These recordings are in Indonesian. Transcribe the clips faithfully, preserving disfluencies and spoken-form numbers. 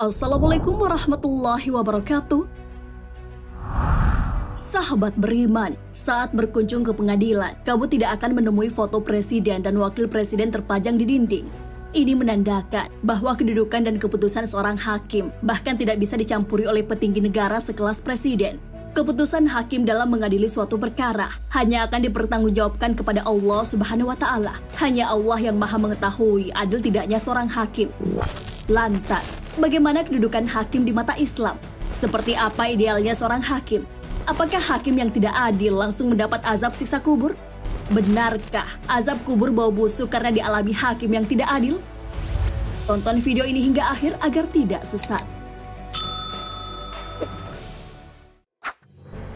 Assalamualaikum warahmatullahi wabarakatuh. Sahabat beriman, saat berkunjung ke pengadilan, kamu tidak akan menemui foto presiden dan wakil presiden terpajang di dinding. Ini menandakan bahwa kedudukan dan keputusan seorang hakim bahkan tidak bisa dicampuri oleh petinggi negara sekelas presiden. Keputusan hakim dalam mengadili suatu perkara hanya akan dipertanggungjawabkan kepada Allah subhanahu wa taala. Hanya Allah yang maha mengetahui adil tidaknya seorang hakim. Lantas, bagaimana kedudukan hakim di mata Islam? Seperti apa idealnya seorang hakim? Apakah hakim yang tidak adil langsung mendapat azab siksa kubur? Benarkah azab kubur bau busuk karena dialami hakim yang tidak adil? Tonton video ini hingga akhir agar tidak sesat.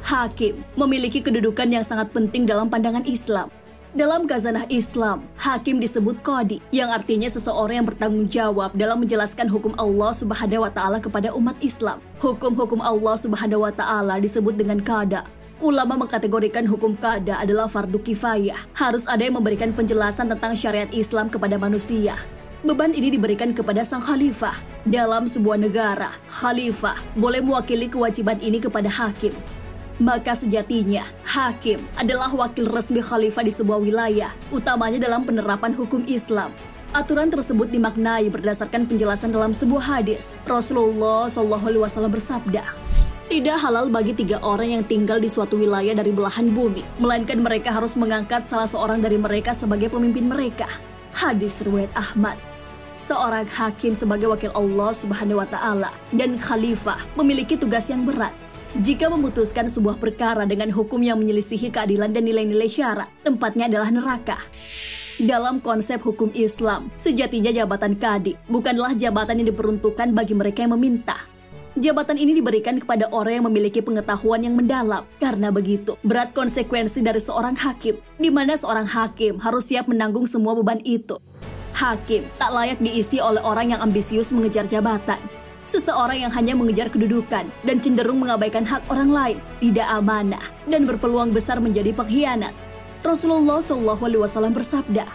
Hakim memiliki kedudukan yang sangat penting dalam pandangan Islam. Dalam khazanah Islam, hakim disebut qadi, yang artinya seseorang yang bertanggung jawab dalam menjelaskan hukum Allah Subhanahu wa taala kepada umat Islam. Hukum-hukum Allah Subhanahu wa taala disebut dengan qada. Ulama mengkategorikan hukum qada adalah fardu kifayah. Harus ada yang memberikan penjelasan tentang syariat Islam kepada manusia. Beban ini diberikan kepada sang khalifah. Dalam sebuah negara, khalifah boleh mewakili kewajiban ini kepada hakim. Maka sejatinya, hakim adalah wakil resmi khalifah di sebuah wilayah, utamanya dalam penerapan hukum Islam. Aturan tersebut dimaknai berdasarkan penjelasan dalam sebuah hadis. Rasulullah shallallahu alaihi wasallam bersabda, "Tidak halal bagi tiga orang yang tinggal di suatu wilayah dari belahan bumi, melainkan mereka harus mengangkat salah seorang dari mereka sebagai pemimpin mereka." Hadis riwayat Ahmad. Seorang hakim sebagai wakil Allah Subhanahu wa taala dan khalifah memiliki tugas yang berat. Jika memutuskan sebuah perkara dengan hukum yang menyelisihi keadilan dan nilai-nilai syara, tempatnya adalah neraka. Dalam konsep hukum Islam, sejatinya jabatan qadi bukanlah jabatan yang diperuntukkan bagi mereka yang meminta. Jabatan ini diberikan kepada orang yang memiliki pengetahuan yang mendalam. Karena begitu, berat konsekuensi dari seorang hakim, di mana seorang hakim harus siap menanggung semua beban itu. Hakim tak layak diisi oleh orang yang ambisius mengejar jabatan. Seseorang yang hanya mengejar kedudukan dan cenderung mengabaikan hak orang lain, tidak amanah, dan berpeluang besar menjadi pengkhianat. Rasulullah shallallahu alaihi wasallam bersabda,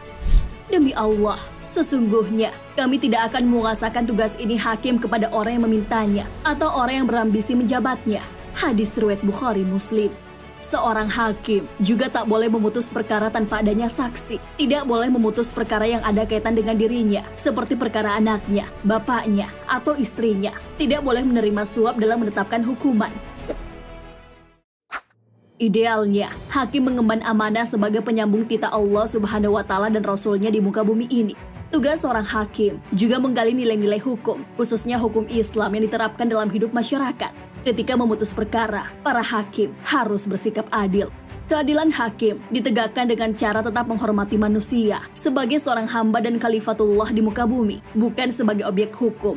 "Demi Allah, sesungguhnya kami tidak akan menguasakan tugas ini hakim kepada orang yang memintanya atau orang yang berambisi menjabatnya." Hadis riwayat Bukhari Muslim. Seorang hakim juga tak boleh memutus perkara tanpa adanya saksi. Tidak boleh memutus perkara yang ada kaitan dengan dirinya, seperti perkara anaknya, bapaknya, atau istrinya. Tidak boleh menerima suap dalam menetapkan hukuman. Idealnya, hakim mengemban amanah sebagai penyambung titah Allah Subhanahu wa taala dan Rasul-Nya di muka bumi ini. Tugas seorang hakim juga menggali nilai-nilai hukum, khususnya hukum Islam yang diterapkan dalam hidup masyarakat. Ketika memutus perkara, para hakim harus bersikap adil. Keadilan hakim ditegakkan dengan cara tetap menghormati manusia sebagai seorang hamba dan khalifatullah di muka bumi, bukan sebagai objek hukum.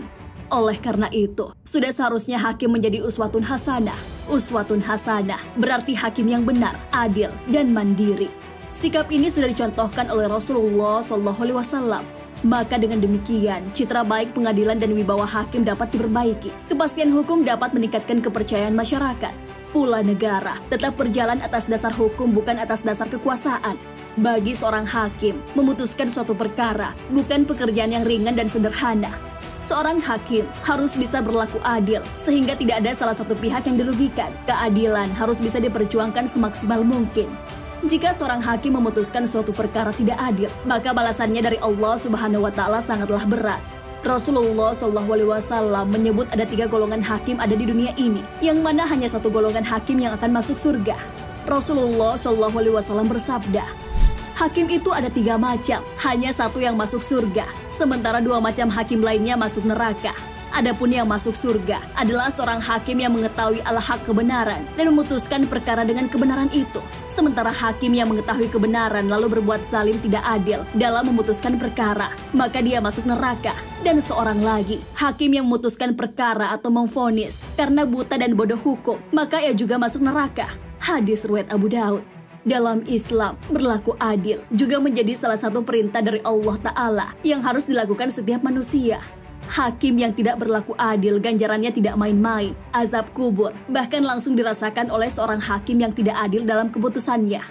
Oleh karena itu, sudah seharusnya hakim menjadi uswatun hasanah. Uswatun hasanah berarti hakim yang benar, adil, dan mandiri. Sikap ini sudah dicontohkan oleh Rasulullah shallallahu alaihi wasallam. Maka dengan demikian, citra baik pengadilan dan wibawa hakim dapat diperbaiki. Kepastian hukum dapat meningkatkan kepercayaan masyarakat. Pula negara tetap berjalan atas dasar hukum bukan atas dasar kekuasaan. Bagi seorang hakim, memutuskan suatu perkara bukan pekerjaan yang ringan dan sederhana. Seorang hakim harus bisa berlaku adil sehingga tidak ada salah satu pihak yang dirugikan. Keadilan harus bisa diperjuangkan semaksimal mungkin. Jika seorang hakim memutuskan suatu perkara tidak adil, maka balasannya dari Allah Subhanahu wa taala sangatlah berat. Rasulullah shallallahu alaihi wasallam menyebut ada tiga golongan hakim ada di dunia ini, yang mana hanya satu golongan hakim yang akan masuk surga. Rasulullah shallallahu alaihi wasallam bersabda, "Hakim itu ada tiga macam, hanya satu yang masuk surga, sementara dua macam hakim lainnya masuk neraka. Adapun yang masuk surga adalah seorang hakim yang mengetahui al-haq kebenaran dan memutuskan perkara dengan kebenaran itu. Sementara hakim yang mengetahui kebenaran lalu berbuat zalim tidak adil dalam memutuskan perkara, maka dia masuk neraka. Dan seorang lagi, hakim yang memutuskan perkara atau memvonis karena buta dan bodoh hukum, maka ia juga masuk neraka." Hadis riwayat Abu Daud. Dalam Islam, berlaku adil juga menjadi salah satu perintah dari Allah Ta'ala yang harus dilakukan setiap manusia. Hakim yang tidak berlaku adil, ganjarannya tidak main-main. Azab kubur bahkan langsung dirasakan oleh seorang hakim yang tidak adil dalam keputusannya.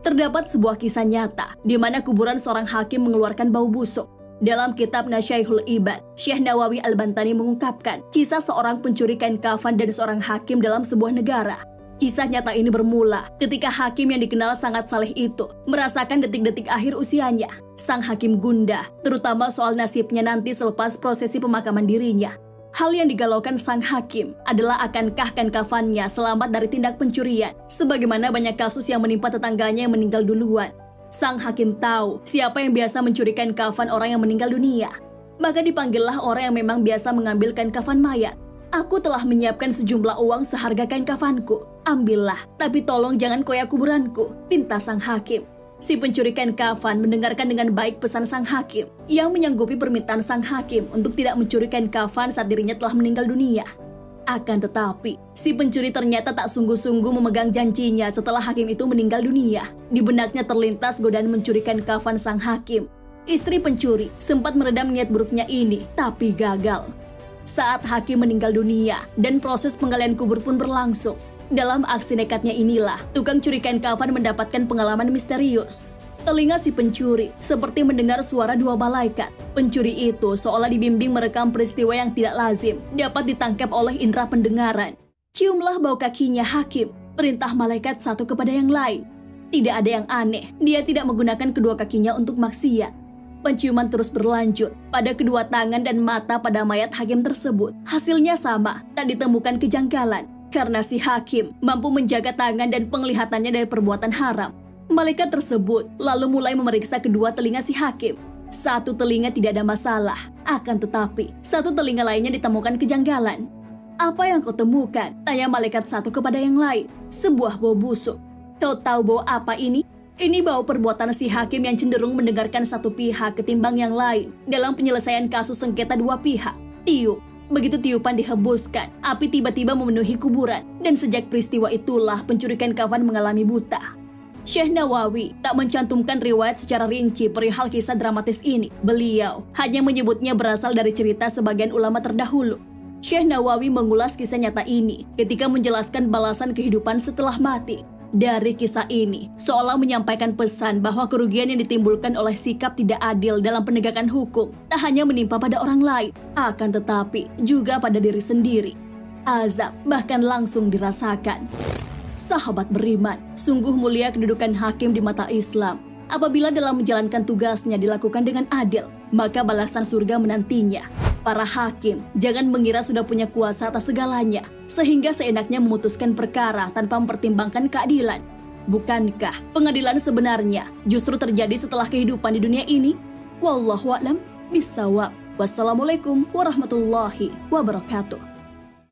Terdapat sebuah kisah nyata di mana kuburan seorang hakim mengeluarkan bau busuk. Dalam kitab Nasyaikhul Ibad, Syekh Nawawi al-Bantani mengungkapkan kisah seorang pencuri kain kafan dan seorang hakim dalam sebuah negara. Kisah nyata ini bermula ketika hakim yang dikenal sangat saleh itu merasakan detik-detik akhir usianya. Sang hakim gundah, terutama soal nasibnya nanti selepas prosesi pemakaman dirinya. Hal yang digalaukan sang hakim adalah akankah kain kafannya selamat dari tindak pencurian, sebagaimana banyak kasus yang menimpa tetangganya yang meninggal duluan. Sang hakim tahu siapa yang biasa mencuri kain kafan orang yang meninggal dunia. Maka dipanggillah orang yang memang biasa mengambil kain kafan mayat. Aku telah menyiapkan sejumlah uang seharga kain kafanku. Ambillah, tapi tolong jangan koyak kuburanku, pinta sang hakim. Si pencuri kain kafan mendengarkan dengan baik pesan sang hakim yang menyanggupi permintaan sang hakim untuk tidak mencuri kain kafan saat dirinya telah meninggal dunia. Akan tetapi, si pencuri ternyata tak sungguh-sungguh memegang janjinya setelah hakim itu meninggal dunia. Di benaknya terlintas godaan mencuri kain kafan sang hakim. Istri pencuri sempat meredam niat buruknya ini, tapi gagal. Saat hakim meninggal dunia dan proses penggalian kubur pun berlangsung. Dalam aksi nekatnya inilah, tukang curi kain kafan mendapatkan pengalaman misterius. Telinga si pencuri seperti mendengar suara dua malaikat. Pencuri itu seolah dibimbing merekam peristiwa yang tidak lazim, dapat ditangkap oleh indera pendengaran. Ciumlah bau kakinya hakim, perintah malaikat satu kepada yang lain. Tidak ada yang aneh, dia tidak menggunakan kedua kakinya untuk maksiat. Penciuman terus berlanjut pada kedua tangan dan mata pada mayat hakim tersebut. Hasilnya sama, tak ditemukan kejanggalan, karena si hakim mampu menjaga tangan dan penglihatannya dari perbuatan haram. Malaikat tersebut lalu mulai memeriksa kedua telinga si hakim. Satu telinga tidak ada masalah, akan tetapi satu telinga lainnya ditemukan kejanggalan. "Apa yang kau temukan?" tanya malaikat satu kepada yang lain. "Sebuah bau busuk." "Kau tahu bau apa ini?" Ini bau perbuatan si hakim yang cenderung mendengarkan satu pihak ketimbang yang lain dalam penyelesaian kasus sengketa dua pihak. Tiup. Begitu tiupan dihembuskan, api tiba-tiba memenuhi kuburan. Dan sejak peristiwa itulah pencuri kain kafan mengalami buta. Syekh Nawawi tak mencantumkan riwayat secara rinci perihal kisah dramatis ini. Beliau hanya menyebutnya berasal dari cerita sebagian ulama terdahulu. Syekh Nawawi mengulas kisah nyata ini ketika menjelaskan balasan kehidupan setelah mati. Dari kisah ini, seolah menyampaikan pesan bahwa kerugian yang ditimbulkan oleh sikap tidak adil dalam penegakan hukum tak hanya menimpa pada orang lain, akan tetapi juga pada diri sendiri. Azab bahkan langsung dirasakan. Sahabat beriman, sungguh mulia kedudukan hakim di mata Islam. Apabila dalam menjalankan tugasnya dilakukan dengan adil, maka balasan surga menantinya. Para hakim jangan mengira sudah punya kuasa atas segalanya, sehingga seenaknya memutuskan perkara tanpa mempertimbangkan keadilan. Bukankah pengadilan sebenarnya justru terjadi setelah kehidupan di dunia ini? Wallahu a'lam bishawab. Wassalamualaikum warahmatullahi wabarakatuh.